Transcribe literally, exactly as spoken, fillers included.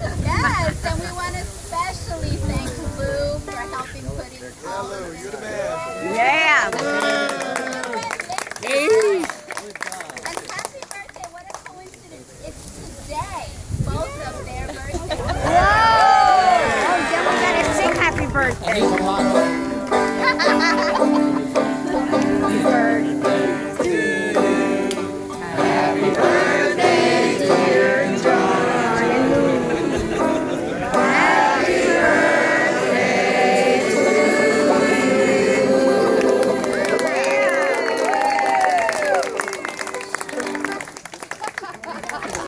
Yes, and we want to especially thank Lou for helping put it together. Lou, you're the man.